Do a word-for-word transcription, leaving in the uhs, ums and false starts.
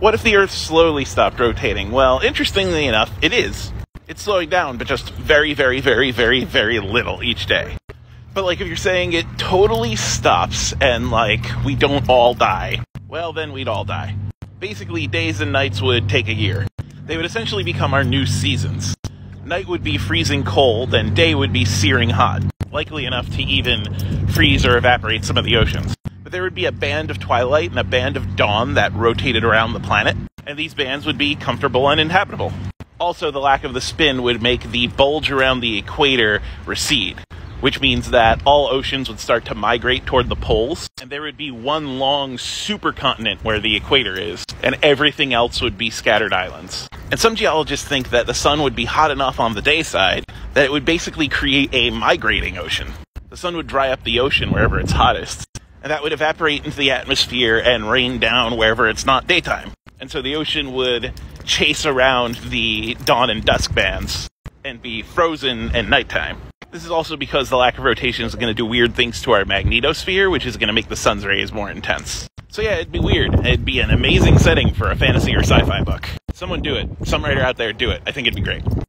What if the Earth slowly stopped rotating? Well, interestingly enough, it is. It's slowing down, but just very, very, very, very, very little each day. But, like, if you're saying it totally stops and, like, we don't all die, well, then we'd all die. Basically, days and nights would take a year. They would essentially become our new seasons. Night would be freezing cold, and day would be searing hot, likely enough to even freeze or evaporate some of the oceans. But there would be a band of twilight and a band of dawn that rotated around the planet, and these bands would be comfortable and inhabitable. Also, the lack of the spin would make the bulge around the equator recede, which means that all oceans would start to migrate toward the poles, and there would be one long supercontinent where the equator is, and everything else would be scattered islands. And some geologists think that the sun would be hot enough on the day side that it would basically create a migrating ocean. The sun would dry up the ocean wherever it's hottest, and that would evaporate into the atmosphere and rain down wherever it's not daytime. And so the ocean would chase around the dawn and dusk bands and be frozen at nighttime. This is also because the lack of rotation is going to do weird things to our magnetosphere, which is going to make the sun's rays more intense. So yeah, it'd be weird. It'd be an amazing setting for a fantasy or sci-fi book. Someone do it. Some writer out there do it. I think it'd be great.